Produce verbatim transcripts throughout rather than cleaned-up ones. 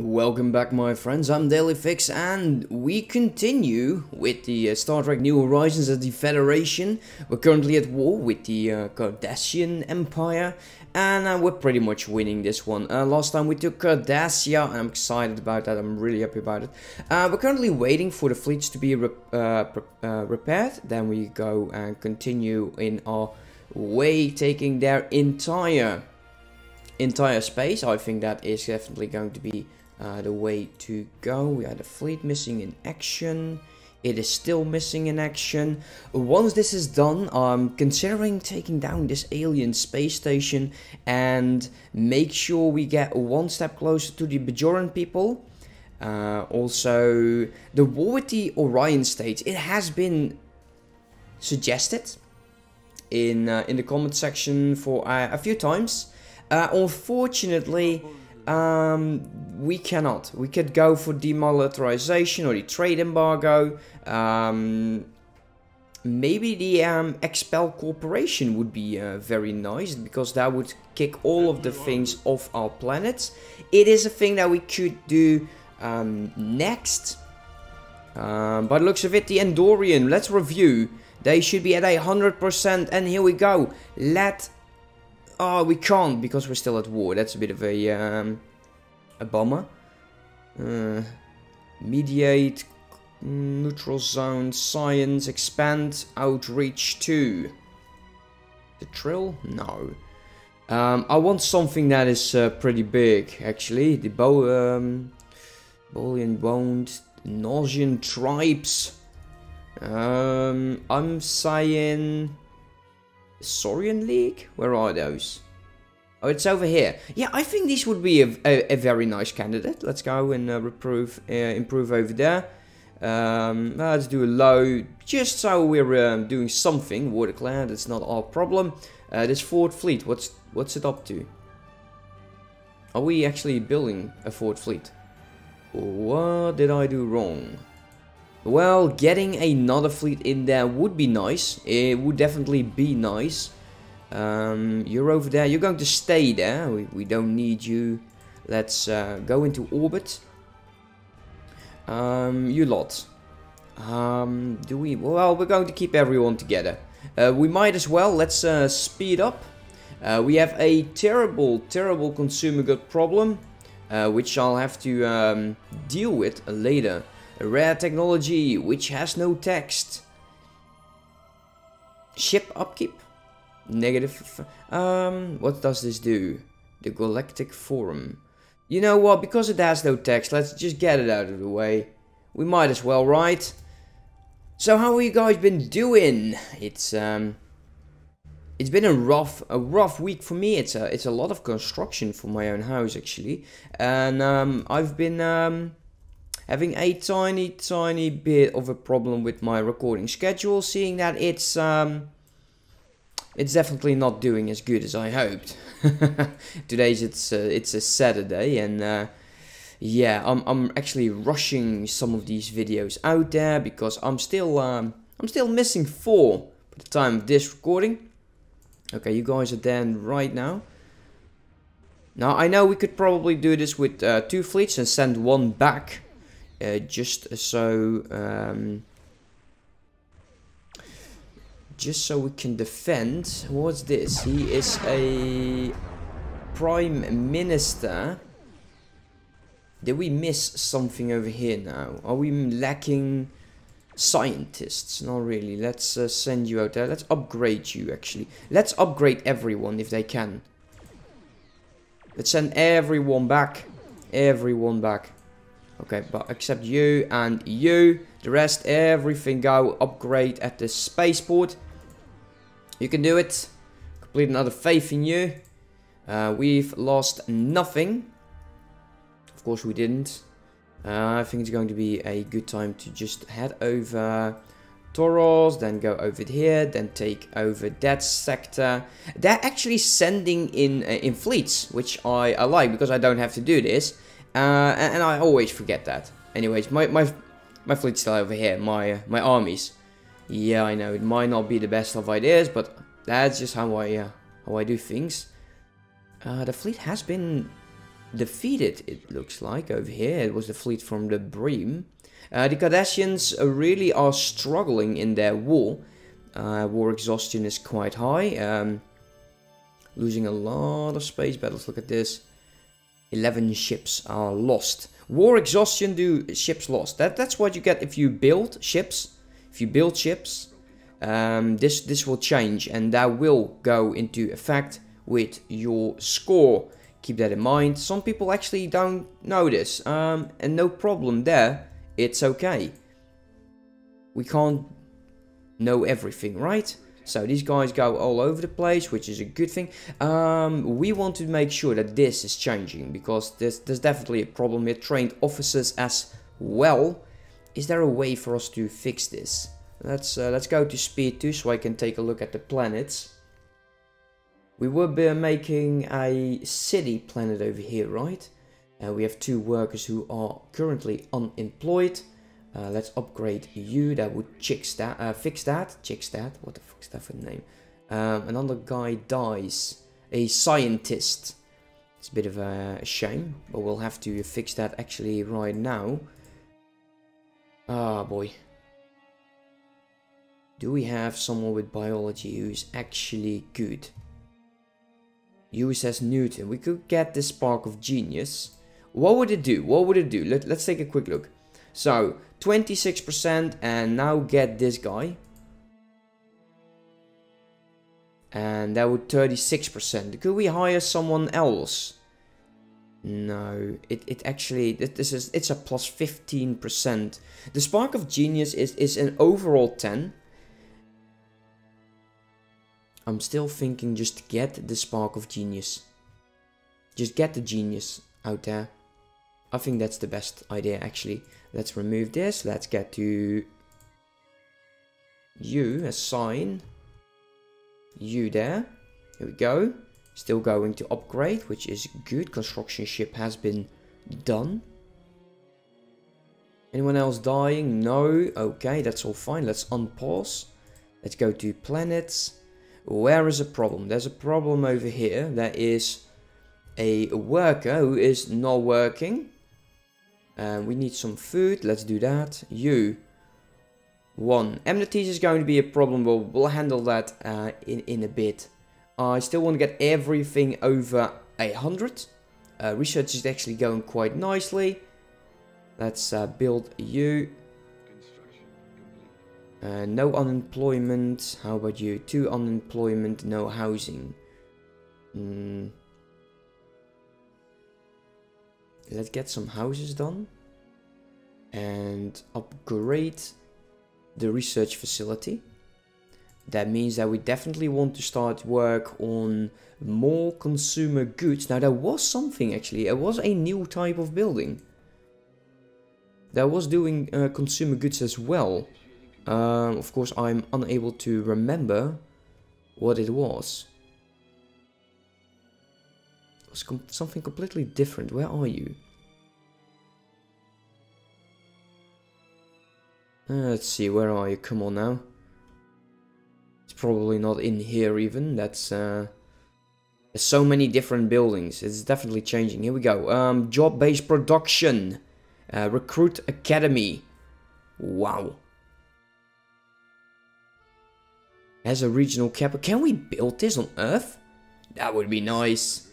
Welcome back, my friends. I'm DailyFix, and we continue with the uh, Star Trek New Horizons of the Federation. We're currently at war with the uh, Cardassian Empire, and uh, we're pretty much winning this one. Uh, last time we took Cardassia, and I'm excited about that. I'm really happy about it. Uh, we're currently waiting for the fleets to be re uh, uh, repaired. Then we go and continue in our way, taking their entire, entire space. I think that is definitely going to be Uh, the way to go. We had a fleet missing in action. It is still missing in action. Once this is done, I'm considering taking down this alien space station and make sure we get one step closer to the Bajoran people. Uh, also, the war with the Orion states, it has been suggested in uh, in the comment section for uh, a few times. Uh, unfortunately, Um, we cannot. We could go for demilitarization or the trade embargo. Um, maybe the um, expel corporation would be uh, very nice, because that would kick all of the things off our planets. It is a thing that we could do um, next. Um, by the looks of it, the Andorian, let's review. They should be at one hundred percent, and here we go. Let Oh, we can't, because we're still at war. That's a bit of a, um, a bummer. Uh, mediate, neutral zone, science, expand, outreach to the Trill? No. Um, I want something that is uh, pretty big, actually. The Bo... Um, Bolian Wound, Nausean Tribes. Um, I'm saying Saurian League? Where are those? Oh, it's over here. Yeah, I think this would be a, a, a very nice candidate. Let's go and uh, reprove, uh, improve over there. Um, let's do a low, just so we're um, doing something. War declared, that's not our problem. Uh, this Fort Fleet, what's what's it up to? Are we actually building a Fort Fleet? What did I do wrong? Well, getting another fleet in there would be nice. It would definitely be nice. Um, you're over there. You're going to stay there. We, we don't need you. Let's uh, go into orbit. Um, you lot. Um, do we? Well, we're going to keep everyone together. Uh, we might as well. Let's uh, speed up. Uh, we have a terrible, terrible consumer good problem, uh, which I'll have to um, deal with later. Rare technology, which has no text. Ship upkeep? Negative. Um, what does this do? The Galactic Forum. You know what, because it has no text, let's just get it out of the way. We might as well, right? So how have you guys been doing? It's, um... It's been a rough, a rough week for me. It's a, it's a lot of construction for my own house, actually. And, um, I've been, um... having a tiny, tiny bit of a problem with my recording schedule, seeing that it's um, it's definitely not doing as good as I hoped. Today's it's a, it's a Saturday, and uh, yeah, I'm I'm actually rushing some of these videos out there because I'm still um, I'm still missing four by the time of this recording. Okay, you guys are there right now. Now I know we could probably do this with uh, two fleets and send one back. Uh, just so, um, just so we can defend. What's this? He is a prime minister. Did we miss something over here now? Are we lacking scientists? Not really. Let's uh, send you out there. Let's upgrade you, actually. Let's upgrade everyone if they can. Let's send everyone back. Everyone back. Okay, but except you and you, the rest, everything go upgrade at the spaceport. You can do it. Complete another faith in you. Uh, we've lost nothing. Of course we didn't. Uh, I think it's going to be a good time to just head over Toros, then go over here, then take over that sector. They're actually sending in, uh, in fleets, which I, I like because I don't have to do this. Uh, and, and I always forget that. Anyways, my my my fleet's still over here. My uh, my armies. Yeah, I know it might not be the best of ideas, but that's just how I uh, how I do things. Uh, the fleet has been defeated, it looks like. Over here it was the fleet from the Breen. Uh, the Cardassians really are struggling in their war. Uh, war exhaustion is quite high. Um, losing a lot of space battles. Look at this. eleven ships are lost. War exhaustion due ships lost. That that's what you get if you build ships. If you build ships, um, this this will change, and that will go into effect with your score. Keep that in mind. Some people actually don't know this, um, and no problem there. It's okay. We can't know everything, right? So these guys go all over the place, which is a good thing. Um, we want to make sure that this is changing, because there's, there's definitely a problem here. Trained officers as well. Is there a way for us to fix this? Let's, uh, let's go to speed two so I can take a look at the planets. We will be making a city planet over here, right? Uh, we have two workers who are currently unemployed. Uh, let's upgrade you. That would fix that. Uh, fix that. Fix that. What the fuck's that for the name? Um, another guy dies. A scientist. It's a bit of a shame, but we'll have to fix that actually right now. Ah, boy. Do we have someone with biology who's actually good? U S S Newton. We could get the spark of genius. What would it do? What would it do? Let, let's take a quick look. So, twenty-six percent, and now get this guy. And that would thirty-six percent. Could we hire someone else? No, it, it actually, it, this is, it's a plus fifteen percent. The spark of genius is, is an overall ten. I'm still thinking just get the spark of genius. Just get the genius out there. I think that's the best idea, actually. Let's remove this. Let's get to you. Assign you there. Here we go. Still going to upgrade, which is good. Construction ship has been done. Anyone else dying? No. Okay, that's all fine. Let's unpause. Let's go to planets. Where is a problem? There's a problem over here. There is a worker who is not working. Uh, we need some food. Let's do that. You. One. Amenities is going to be a problem. We'll, we'll handle that uh, in, in a bit. Uh, I still want to get everything over one hundred. Uh, research is actually going quite nicely. Let's uh, build you. Uh, no unemployment. How about you? Two unemployment. No housing. Mm. Let's get some houses done and upgrade the research facility. That means that we definitely want to start work on more consumer goods. Now, there was something actually. It was a new type of building that was doing uh, consumer goods as well. Um, of course, I'm unable to remember what it was. Com something completely different. Where are you? Uh, let's see, where are you? Come on now. It's probably not in here even. That's uh, there's so many different buildings. It's definitely changing. Here we go. Um, job-based production, uh, recruit academy. Wow. As a regional capital, can we build this on Earth? That would be nice.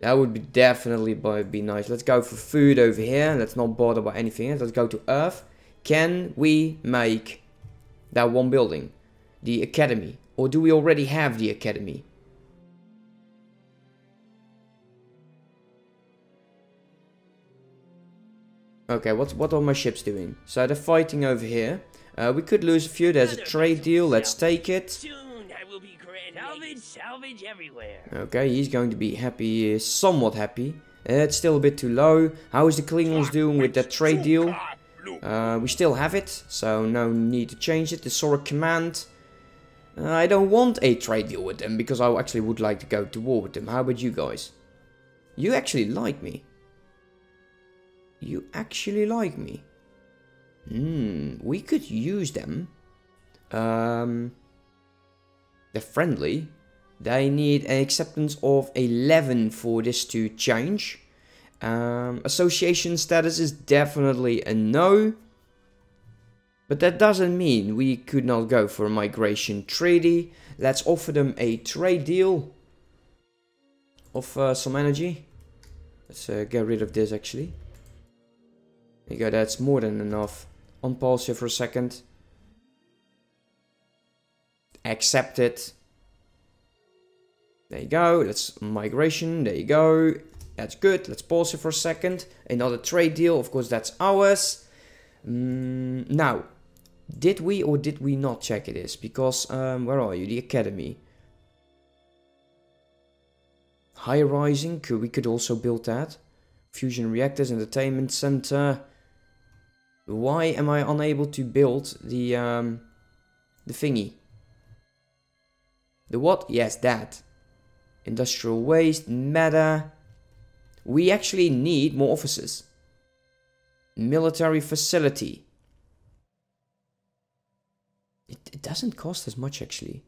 That would be definitely be nice. Let's go for food over here. Let's not bother about anything else. Let's go to Earth. Can we make that one building? The academy. Or do we already have the academy? Okay, what's, what are my ships doing? So they're fighting over here. Uh, we could lose a few. There's a trade deal. Let's take it. Salvage, salvage everywhere. Okay, he's going to be happy, somewhat happy. Uh, it's still a bit too low. How is the Klingons doing with that trade deal? Uh, we still have it, so no need to change it. The Sora command. Uh, I don't want a trade deal with them, because I actually would like to go to war with them. How about you guys? You actually like me. You actually like me. Hmm, we could use them. Um... They're friendly. They need an acceptance of eleven for this to change. Um, association status is definitely a no. But that doesn't mean we could not go for a migration treaty. Let's offer them a trade deal of uh, some energy. Let's uh, get rid of this actually. There you go, that's more than enough. On pause here for a second. Accept it. There you go, that's migration, there you go. That's good, let's pause here for a second. Another trade deal, of course that's ours. Mm, now, did we or did we not check it is? Because, um, where are you? The academy. High rising, could, we could also build that. Fusion reactors, entertainment center. Why am I unable to build the, um, the thingy? The what? Yes, that. Industrial waste, meta. We actually need more offices. Military facility. It, it doesn't cost as much actually.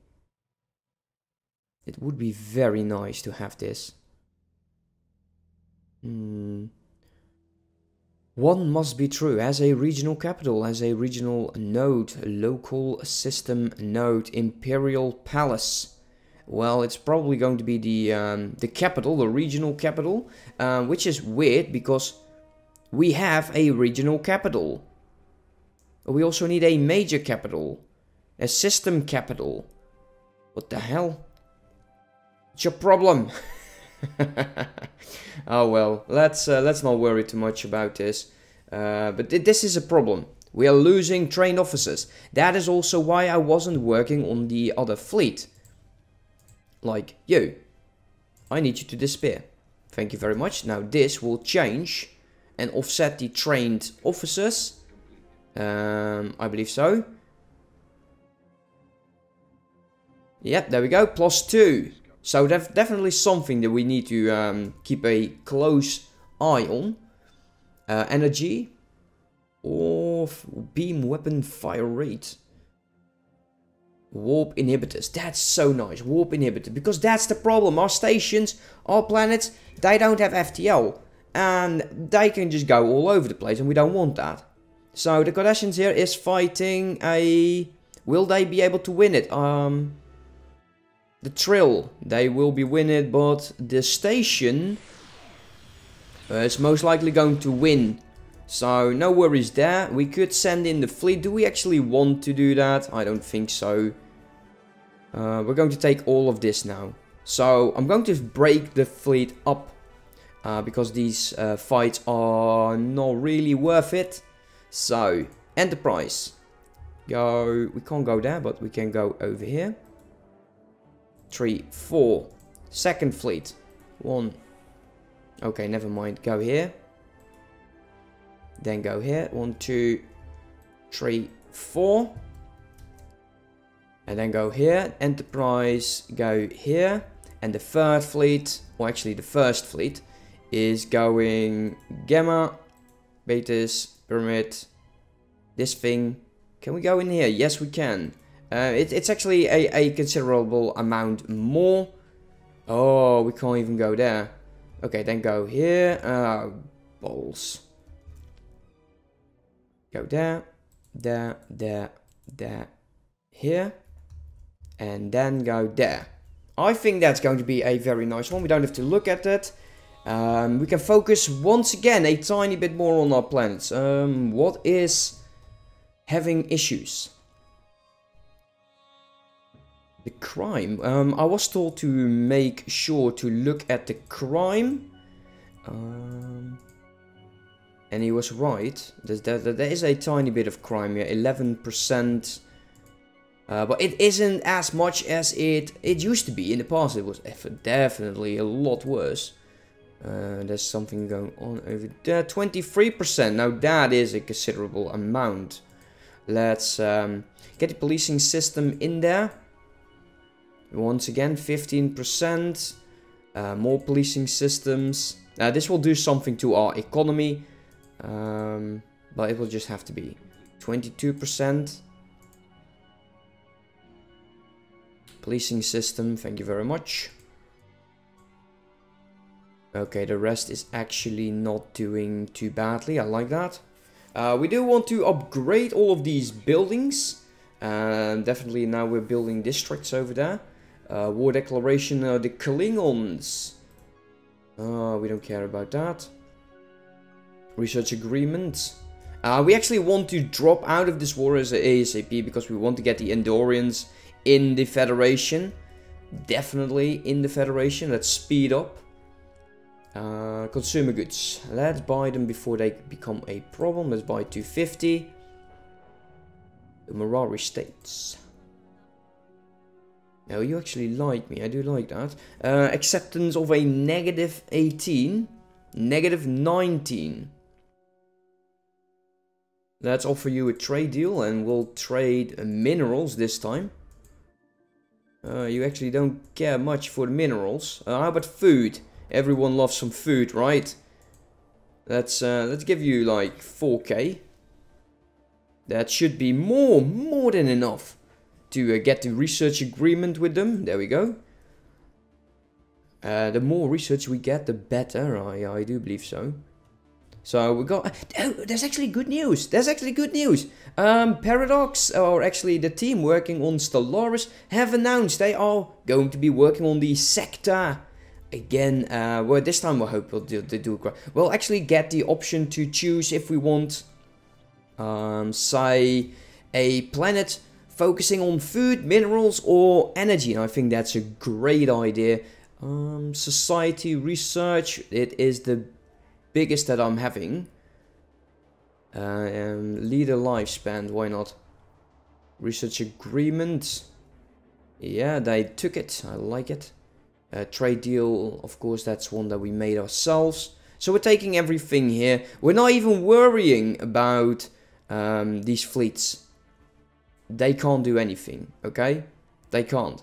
It would be very nice to have this. Hmm. One must be true as a regional capital, as a regional node, local system node, imperial palace. Well, it's probably going to be the um, the capital, the regional capital, uh, which is weird because we have a regional capital. We also need a major capital, a system capital. What the hell? It's your problem. Oh well, let's uh, let's not worry too much about this. Uh, but th this is a problem. We are losing trained officers. That is also why I wasn't working on the other fleet. Like, you, I need you to disappear. Thank you very much. Now this will change and offset the trained officers. Um, I believe so. Yep, there we go. Plus two. So that's definitely something that we need to um, keep a close eye on. Uh, energy. Or beam weapon fire rate. Warp inhibitors, that's so nice, warp inhibitor, because that's the problem, our stations, our planets, they don't have F T L, and they can just go all over the place, and we don't want that. So the Cardassians here is fighting a... will they be able to win it? Um, the Trill, they will be win it, but the station uh, is most likely going to win. So, no worries there. We could send in the fleet. Do we actually want to do that? I don't think so. Uh, we're going to take all of this now. So, I'm going to break the fleet up. Uh, because these uh, fights are not really worth it. So, Enterprise. Go. We can't go there, but we can go over here. Three, four. Second fleet. One. Okay, never mind. Go here. Then go here, one, two, three, four. And then go here, Enterprise, go here. And the third fleet, or actually the first fleet, is going Gamma, Betis, Pyramid, this thing. Can we go in here? Yes, we can. Uh, it, it's actually a, a considerable amount more. Oh, we can't even go there. Okay, then go here. Uh, balls. Go there, there, there, there, here, and then go there. I think that's going to be a very nice one. We don't have to look at it. Um, we can focus once again a tiny bit more on our planets. Um, what is having issues? The crime. Um, I was told to make sure to look at the crime. Um... And he was right. There's, there, there is a tiny bit of crime here, eleven percent. Uh, but it isn't as much as it it used to be in the past. It was definitely a lot worse. Uh, there's something going on over there. twenty-three percent. Now that is a considerable amount. Let's um, get the policing system in there. Once again, fifteen percent. Uh, more policing systems. Uh, this will do something to our economy. Um, but it will just have to be twenty-two percent. Policing system, thank you very much. Okay, the rest is actually not doing too badly. I like that. Uh, we do want to upgrade all of these buildings. Um, definitely now we're building districts over there. Uh, war declaration, uh, the Klingons. Uh, we don't care about that. Research agreement. Uh, we actually want to drop out of this war as ASAP because we want to get the Andorians in the Federation. Definitely in the Federation. Let's speed up. Uh, consumer goods. Let's buy them before they become a problem. Let's buy two fifty. The Mirari States. No, you actually like me. I do like that. Uh, acceptance of a negative eighteen. Negative nineteen. Let's offer you a trade deal and we'll trade minerals this time. Uh, you actually don't care much for the minerals. Uh, how about food? Everyone loves some food, right? Let's uh, let's give you like four K. That should be more, more than enough to uh, get the research agreement with them. There we go. Uh, the more research we get, the better. I I do believe so. So we got. Oh, there's actually good news. There's actually good news. Um, Paradox, or actually the team working on Stellaris, have announced they are going to be working on the sector. Again, uh, well, this time I hope we'll do, they do it. We'll actually get the option to choose if we want, um, say, a planet focusing on food, minerals, or energy. And I think that's a great idea. Um, society research, it is the biggest that I'm having. Uh, um, leader lifespan, why not? Research agreement. Yeah, they took it. I like it. Uh, trade deal, of course, that's one that we made ourselves. So we're taking everything here. We're not even worrying about um, these fleets. They can't do anything, okay? They can't.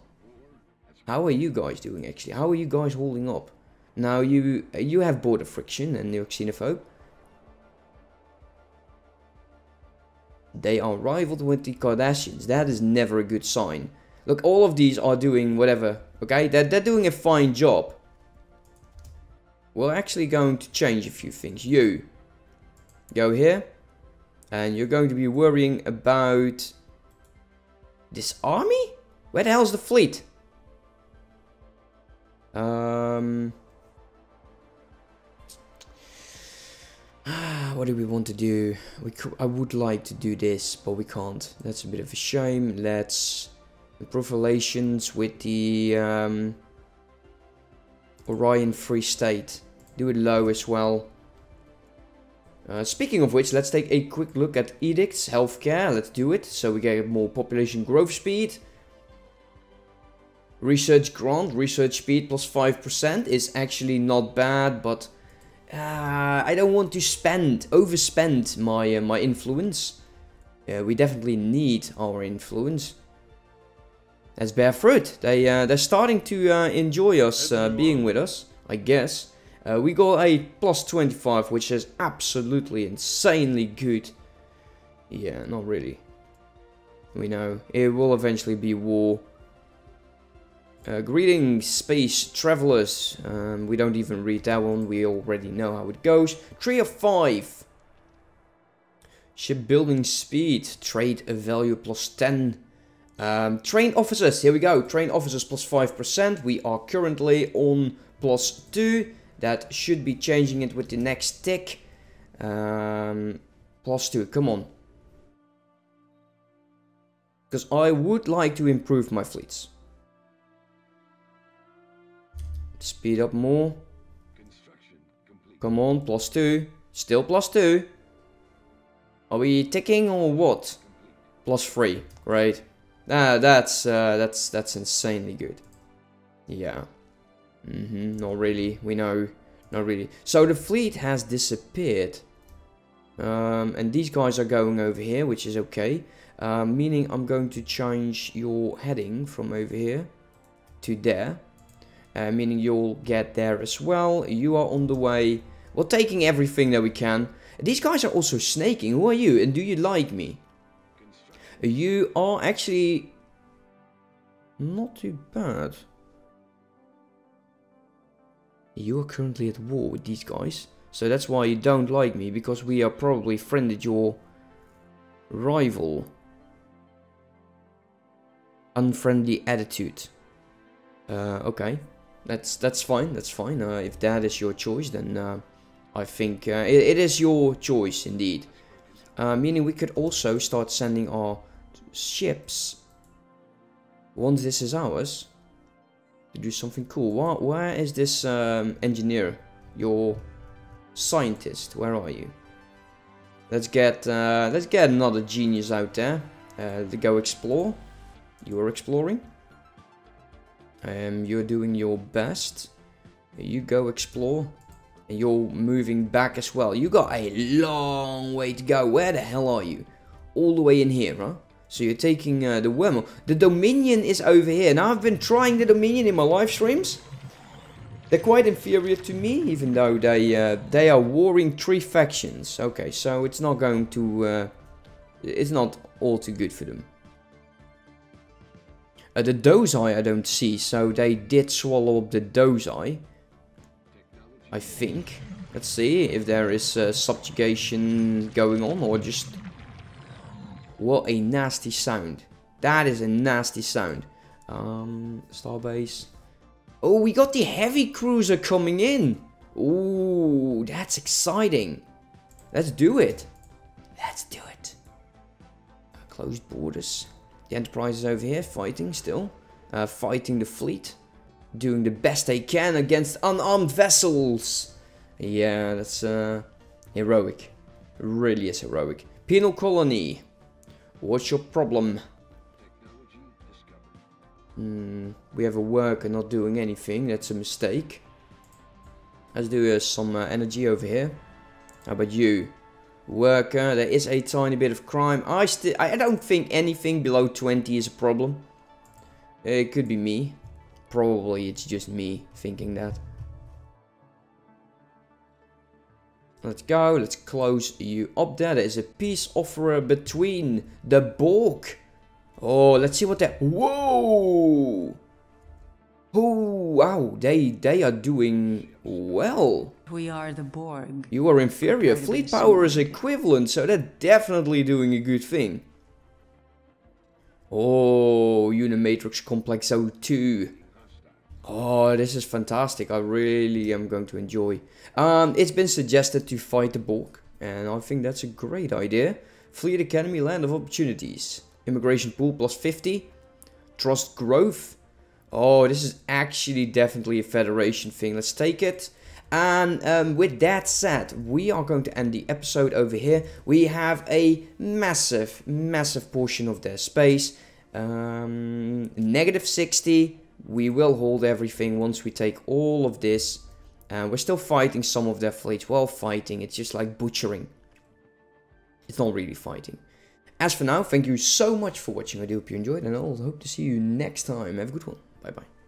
How are you guys doing, actually? How are you guys holding up? Now, you you have border friction and you're xenophobe. They are rivaled with the Cardassians. That is never a good sign. Look, all of these are doing whatever, okay? They're, they're doing a fine job. We're actually going to change a few things. You go here, and you're going to be worrying about this army? Where the hell's the fleet? Um, what do we want to do? We could, I would like to do this, but we can't. That's a bit of a shame. Let's... improve relations with the um, Orion Free State. Do it low as well. Uh, speaking of which, let's take a quick look at edicts, healthcare. Let's do it so we get more population growth speed. Research grant, research speed plus five percent is actually not bad, but uh, I don't want to spend, overspend my uh, my influence. Uh, we definitely need our influence. That's bear fruit. They, uh, they're starting to uh, enjoy us uh, being with us, I guess. Uh, we got a plus twenty-five, which is absolutely insanely good. Yeah, not really. We know. It will eventually be war. Uh, greetings, space travelers. Um, we don't even read that one. We already know how it goes. three of five. Shipbuilding speed. Trade a value plus ten. Um, trained officers, here we go, trained officers plus five percent, we are currently on plus two, that should be changing it with the next tick, um, plus two, come on. Because I would like to improve my fleets. Speed up more, come on, plus two, still plus two, are we ticking or what? Plus three, great. Ah, that's, uh, that's, that's insanely good. Yeah. Mm-hmm, not really. We know. Not really. So the fleet has disappeared. Um, and these guys are going over here, which is okay. Uh, meaning I'm going to change your heading from over here to there. Uh, meaning you'll get there as well. You are on the way. We're taking everything that we can. These guys are also snaking. Who are you? And do you like me? You are actually not too bad. You are currently at war with these guys, so that's why you don't like me, because we are probably friended your rival. Unfriendly attitude. Uh, okay, that's that's fine, that's fine. Uh, if that is your choice, then uh, I think uh, it, it is your choice indeed. Uh, meaning we could also start sending our ships, once this is ours, to do something cool. Where, where is this um, engineer? Your scientist? Where are you? Let's get uh, let's get another genius out there uh, to go explore. You are exploring. Um, you're doing your best. You go explore. And you're moving back as well. You got a long way to go. Where the hell are you? All the way in here, huh? So you're taking uh, the wormhole. The Dominion is over here. Now I've been trying the Dominion in my live streams. They're quite inferior to me, even though they uh, they are warring three factions. Okay, so it's not going to uh, it's not all too good for them. Uh, the Dozai I don't see, so they did swallow up the Dozai, I think. Let's see if there is uh, subjugation going on or just. What a nasty sound. That is a nasty sound. Um, Starbase. Oh, we got the heavy cruiser coming in. Ooh, that's exciting. Let's do it. Let's do it. Uh, closed borders. The Enterprise is over here fighting still. Uh, fighting the fleet. Doing the best they can against unarmed vessels. Yeah, that's uh, heroic. Really is heroic. Penal colony. What's your problem? Mm, we have a worker not doing anything. That's a mistake. Let's do uh, some uh, energy over here. How about you? Worker, there is a tiny bit of crime. I still, I don't think anything below twenty is a problem. It could be me. Probably it's just me thinking that. Let's go, let's close you up there. There is a peace offerer between the Borg. Oh, let's see what that... Whoa! Oh, wow, they they are doing well. We are the Borg. You are inferior. Fleet power is equivalent, so they're definitely doing a good thing. Oh, Unimatrix Complex oh two. Oh, this is fantastic. I really am going to enjoy. Um, it's been suggested to fight the Borg, and I think that's a great idea. Fleet Academy, Land of Opportunities. Immigration pool plus fifty. Trust growth. Oh, this is actually definitely a Federation thing. Let's take it. And um, with that said, we are going to end the episode over here. We have a massive, massive portion of their space. Um, negative sixty. We will hold everything once we take all of this. Uh, we're still fighting some of their fleets. Well, fighting. It's just like butchering. It's not really fighting. As for now, thank you so much for watching. I do hope you enjoyed, and I'll hope to see you next time. Have a good one. Bye-bye.